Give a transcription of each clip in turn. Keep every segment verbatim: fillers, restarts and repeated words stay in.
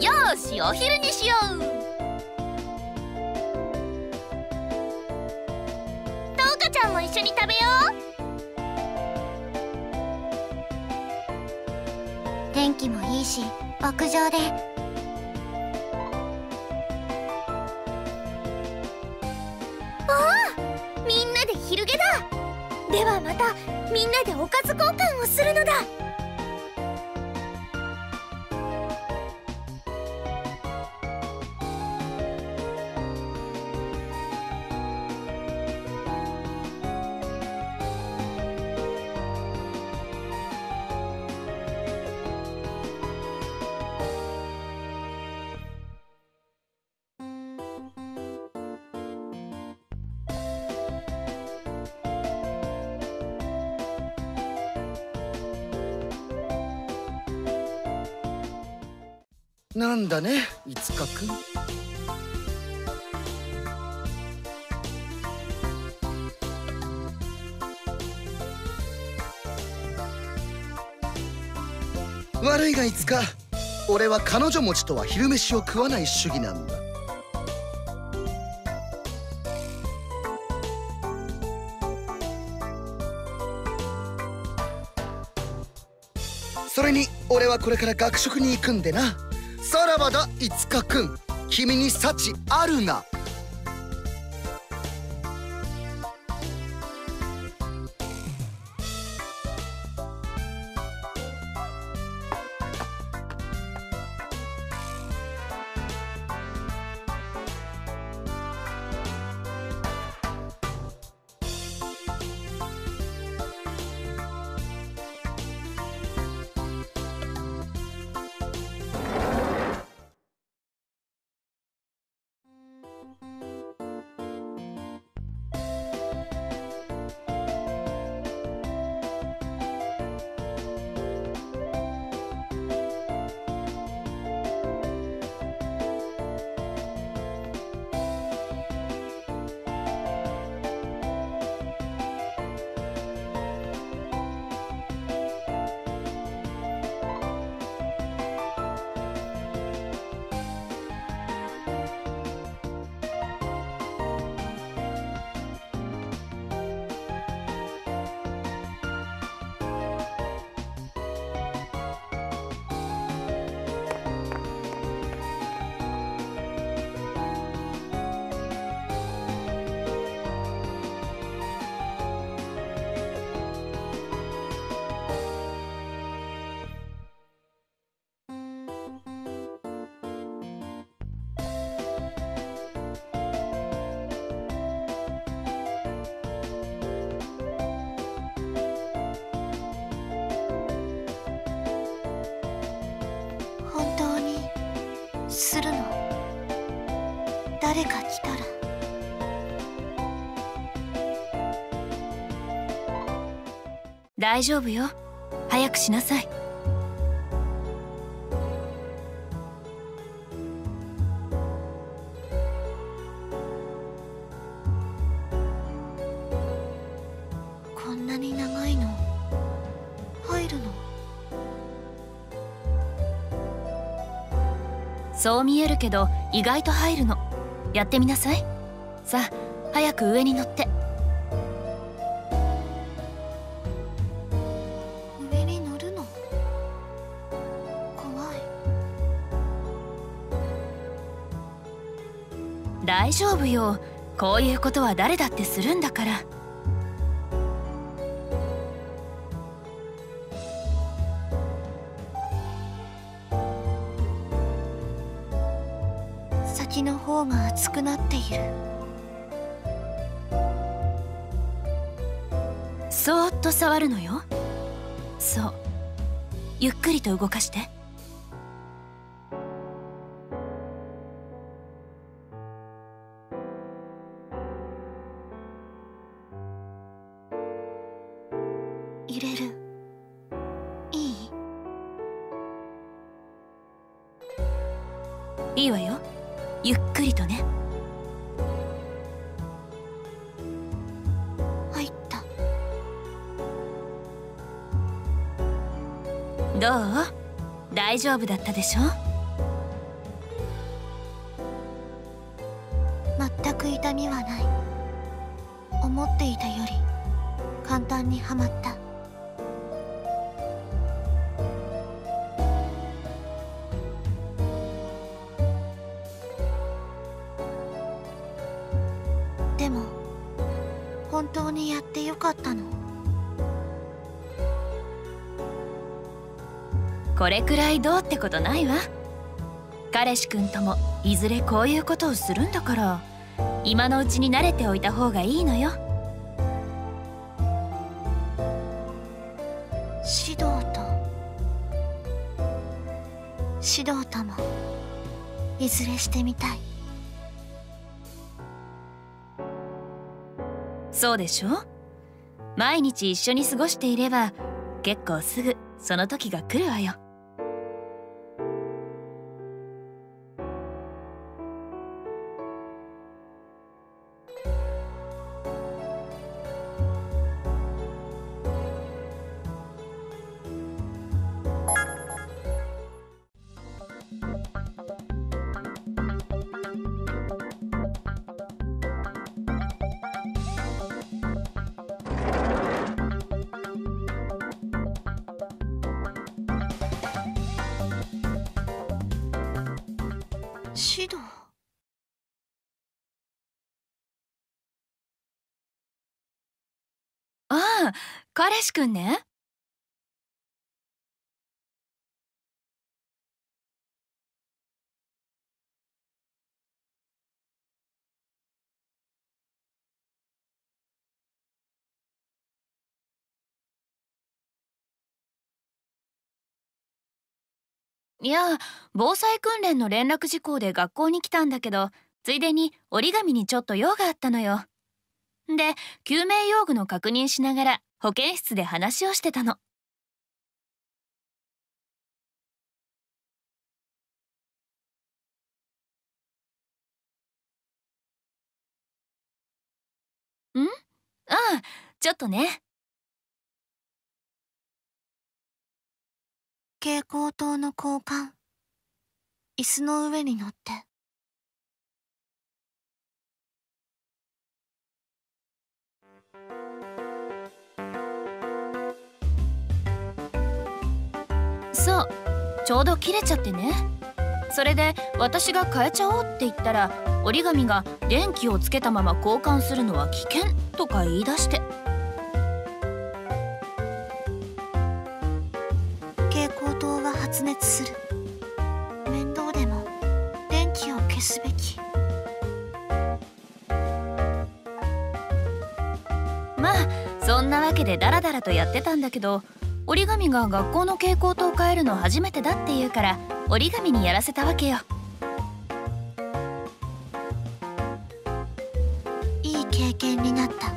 よーし、お昼にしよう。トウカちゃんも一緒に食べよう。天気もいいし牧場でああ、みんなで昼下だ。ではまたみんなでおかず交換をするのだ。なんだね、いつかくん。悪いがいつか、俺は彼女持ちとは昼飯を食わない主義なんだ。それに俺はこれから学食に行くんでな。さらばだ、いつかくん。君に幸あるな。するの？誰か来たら。大丈夫よ。早くしなさい。こんなに長いの？入るの？そう見えるけど意外と入るの。やってみなさい。さあ早く上に乗って。上に乗るの？怖い。大丈夫よ。こういうことは誰だってするんだから。先の方が熱くなっている。そーっと触るのよ。そう、ゆっくりと動かして。入れる。いい？いいわよ。ゆっくりとね。入った。どう？大丈夫だったでしょ？思っていたより簡単にはまった。でも本当にやってよかったの？これくらいどうってことないわ。彼氏くんともいずれこういうことをするんだから、今のうちに慣れておいた方がいいのよ。シドーとシドーともいずれしてみたい。そうでしょ？毎日一緒に過ごしていれば結構すぐその時が来るわよ。シドー。ああ、彼氏くんね。いや、防災訓練の連絡事項で学校に来たんだけど、ついでに折り紙にちょっと用があったのよ。で、救命用具の確認しながら保健室で話をしてたの。ん？ああ、ちょっとね。蛍光灯の交換、椅子の上に乗って。そう、ちょうど切れちゃってね。それで私が変えちゃおうって言ったら、折り紙が電気をつけたまま交換するのは危険とか言い出して。発熱する。面倒でも電気を消すべき。まあそんなわけでダラダラとやってたんだけど、折り紙が学校の蛍光灯を変えるの初めてだっていうから、折り紙にやらせたわけよ。いい経験になった。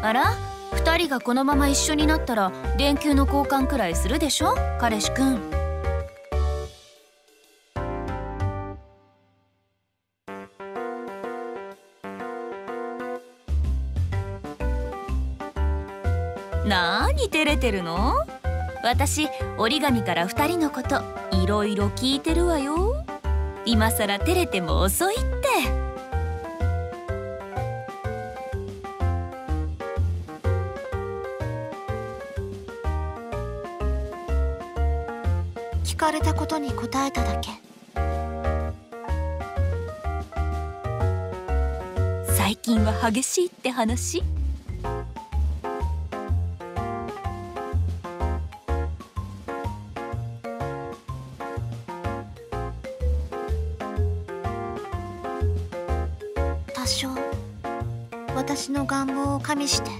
あら、ふたりがこのまま一緒になったら電球の交換くらいするでしょ、彼氏くん。なーに照れてるの？私、折り紙からふたりのこといろいろ聞いてるわよ。今さら照れても遅いって。聞かれたことに答えただけ。最近は激しいって話？多少私の願望を加味して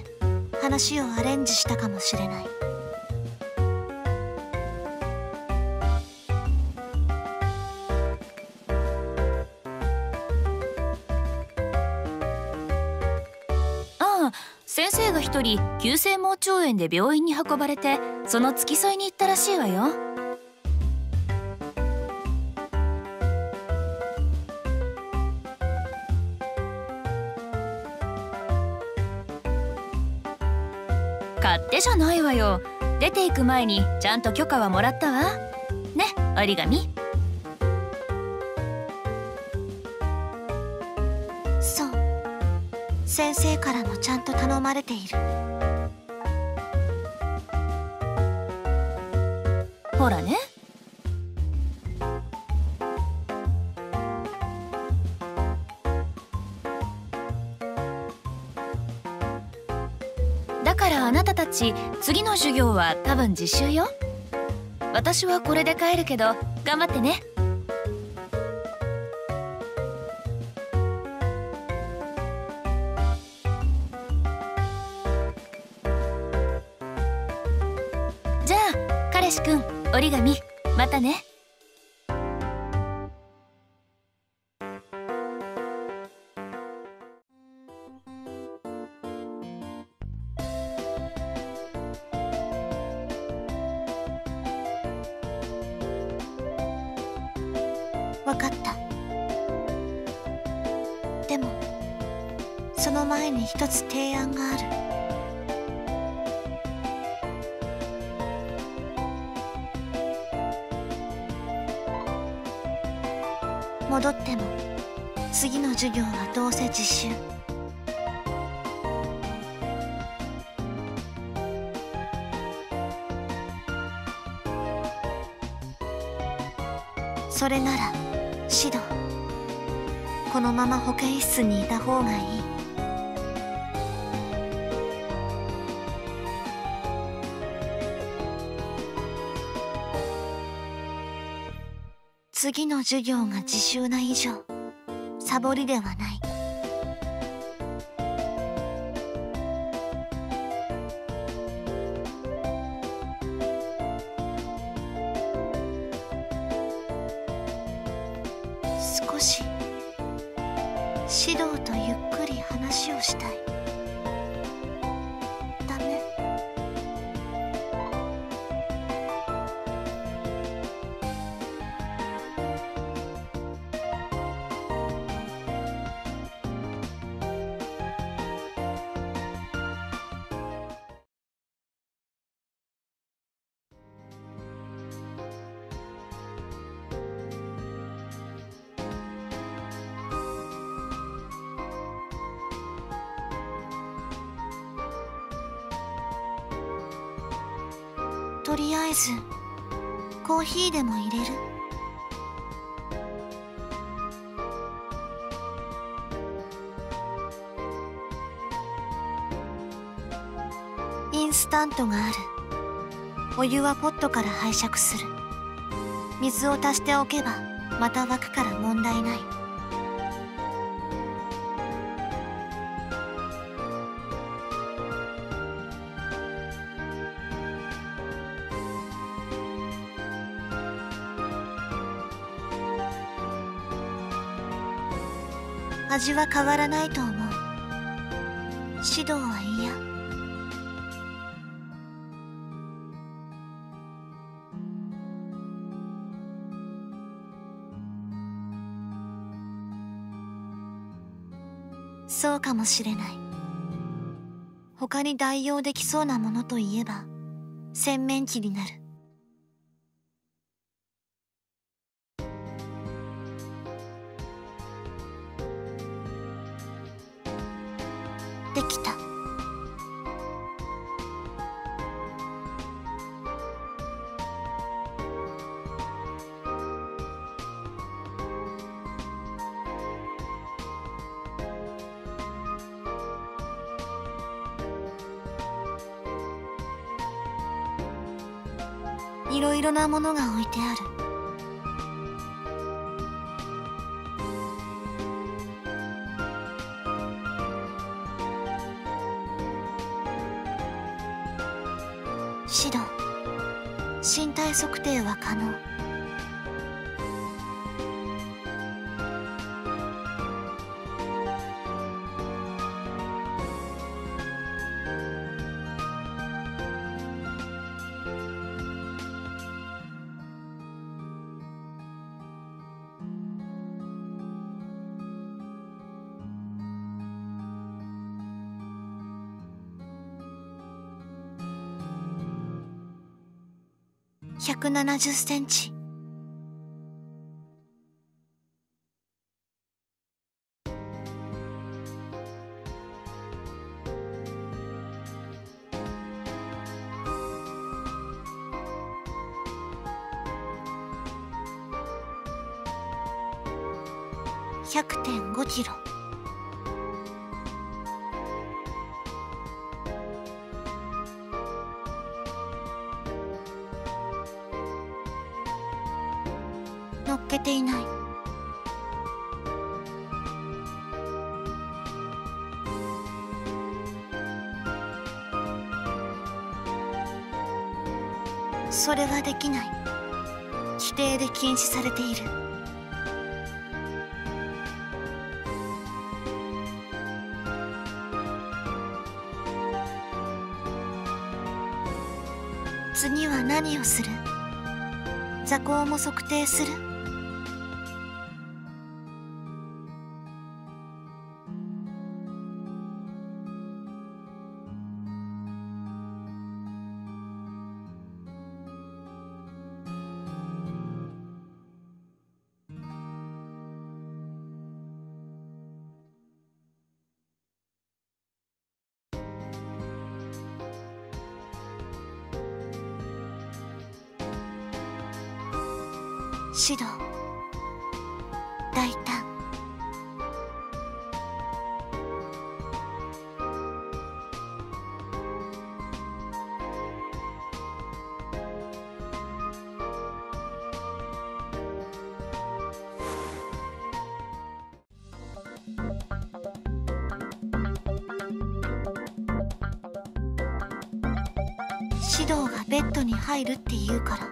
話をアレンジしたかもしれない。先生が一人急性盲腸炎で病院に運ばれて、その付き添いに行ったらしいわよ。勝手じゃないわよ。出ていく前にちゃんと許可はもらったわね、折り紙。そう、先生からもちゃんと頼まれている。ほらね。だからあなたたち、次の授業は多分自習よ。私はこれで帰るけど、頑張ってね。じゃあ、彼氏くん、折り紙、またね。分かった。でもその前に一つ提案がある。戻っても次の授業はどうせ自習。それならシド、このまま保健室にいた方がいい。次の授業が自習な以上、サボりではない。少しシドーとゆっくり話をしたい。ダメ？とりあえずコーヒーでも入れる？インスタントがある。お湯はポットから拝借する。水を足しておけばまた沸くから問題ない。味は変わらないと思う。シドーは嫌。そうかもしれない。他に代用できそうなものといえば洗面器になる。できた。いろいろなものが置いてある。シド、身体測定は可能。ひゃくななじゅっセンチ。ひゃくてんごキロ。乗っけていない。それはできない。規定で禁止されている。次は何をする？座高も測定する？指導、大胆。指導がベッドに入るって言うから。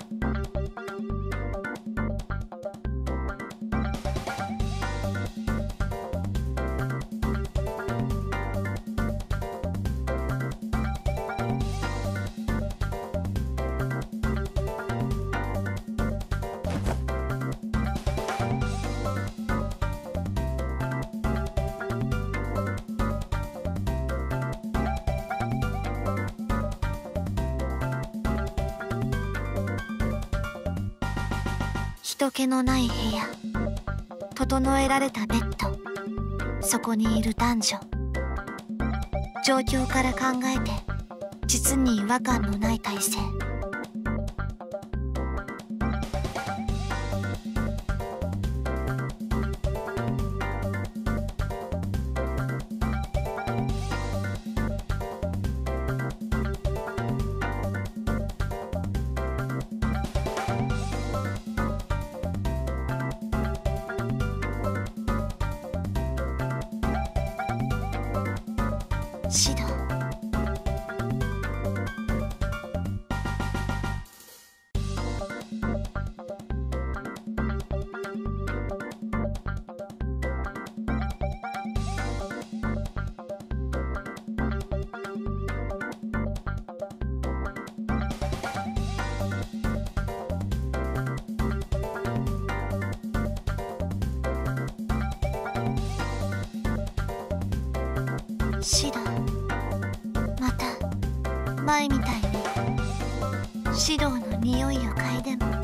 人気のない部屋、整えられたベッド、そこにいる男女、状況から考えて実に違和感のない体勢。指導。指導。また前みたいに指導の匂いを嗅いでもいい？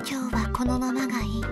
今日はこのままがいい。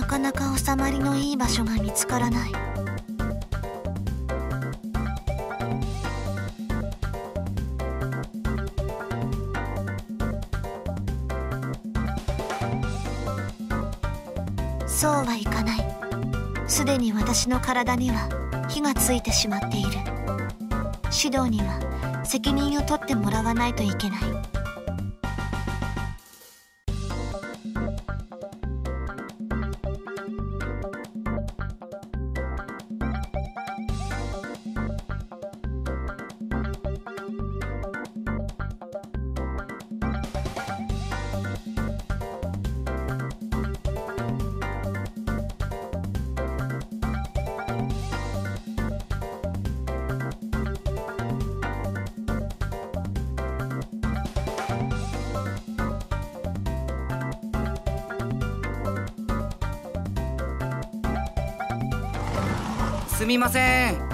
なかなか収まりのいい場所が見つからない。そうはいかない。すでに私の体には火がついてしまっている。シドーには責任を取ってもらわないといけない。すみません。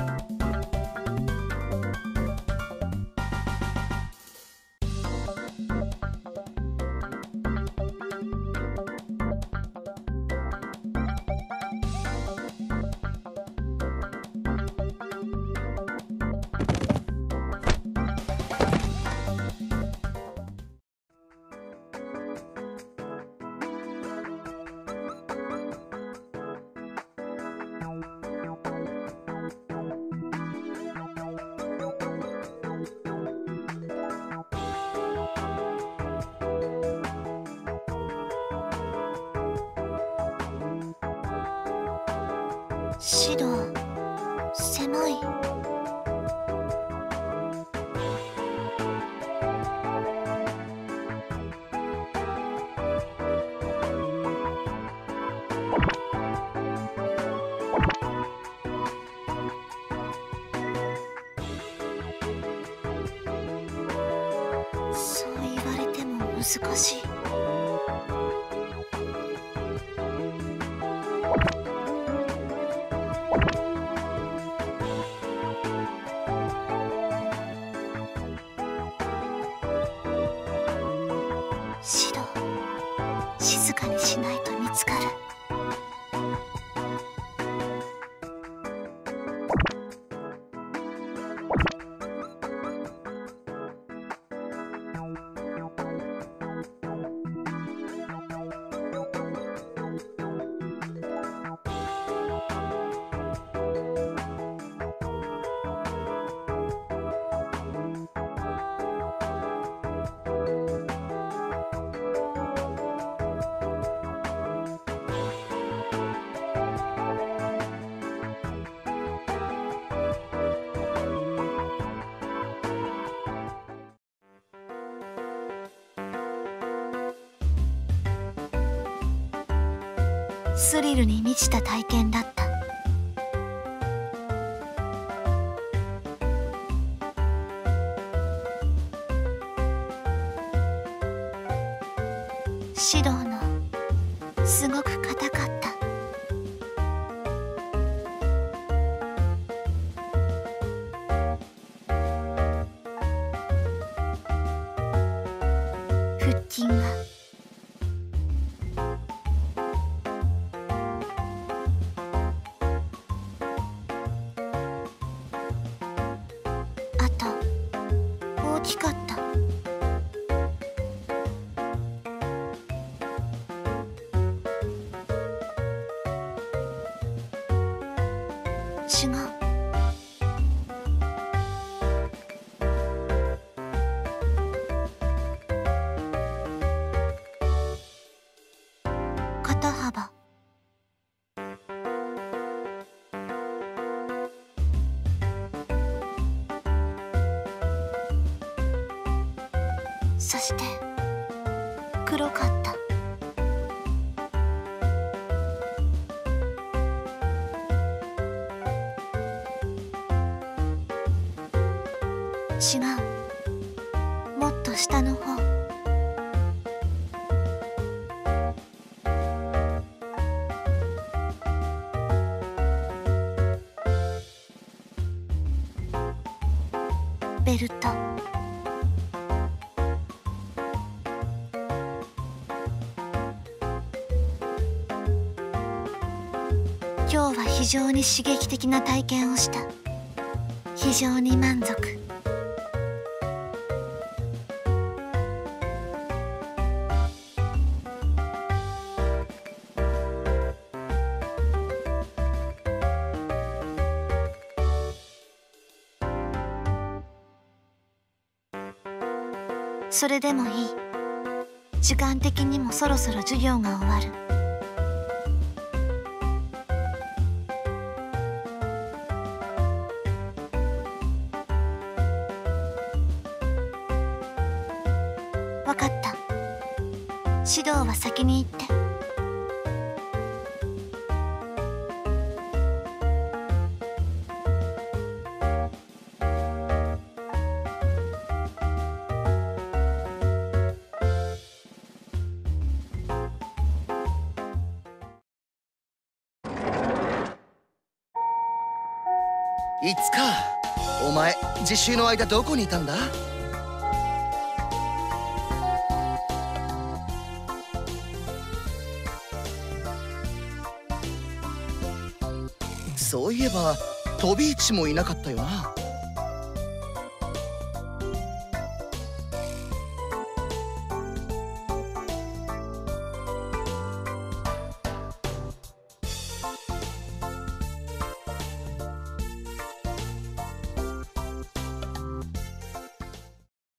シドー、狭い。そう言われても難しい。静かにしないと見つかる。スリルに満ちた体験だった。シドーのすごく硬かった。腹筋が大きかった。違う。肩幅そして黒かった。違う、もっと下の方。ベルト。今日は非常に刺激的な体験をした。非常に満足。それでもいい。時間的にもそろそろ授業が終わる。分かった。指導は先に行って。いつかお前、実習の間どこにいたんだ？そういえば飛び位置もいなかったよな。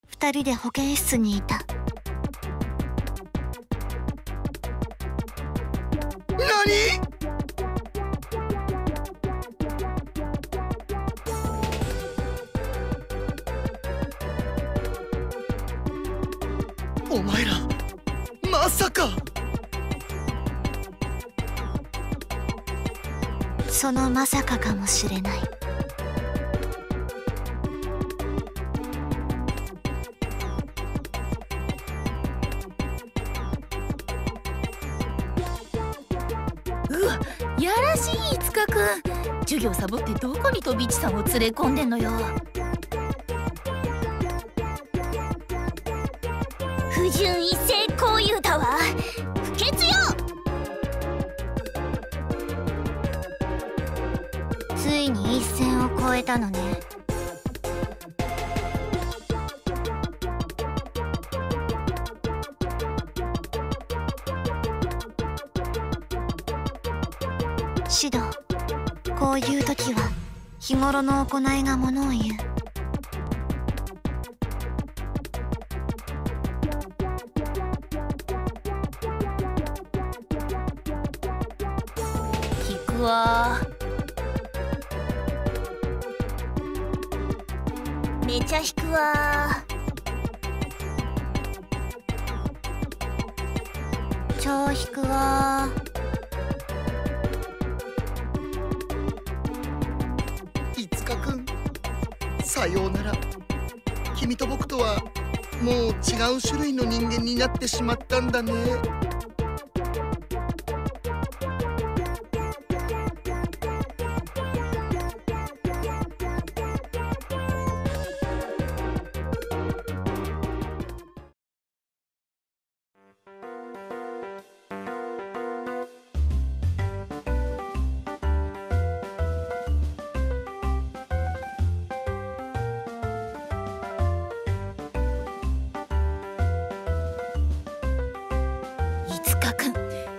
ふたりで保健室にいた。何？お前らまさか。そのまさかかもしれない。やらしい、いつかくん。授業サボってどこに飛び地さんを連れ込んでんのよ。不純一性こういうだわ。不潔よ。ついに一線を越えたのね。シド、こういう時は日頃の行いがものを言う。聞くわ。めちゃ引くわ。超引くわ。さようなら。君と僕とはもう違う種類の人間になってしまったんだね。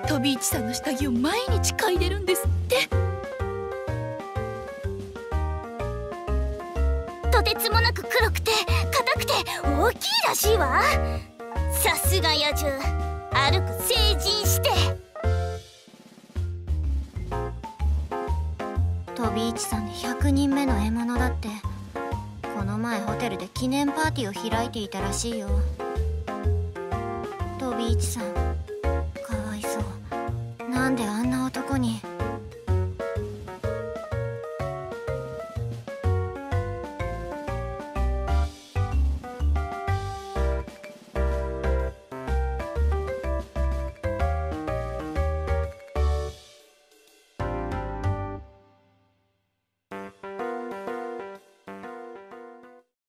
飛び一さんの下着を毎日嗅いでるんですって。とてつもなく黒くて硬くて大きいらしいわ。さすが野獣、歩く成人して。飛び一さんでひゃくにんめの獲物だって。この前ホテルで記念パーティーを開いていたらしいよ。飛び一さん、なんであんな男に。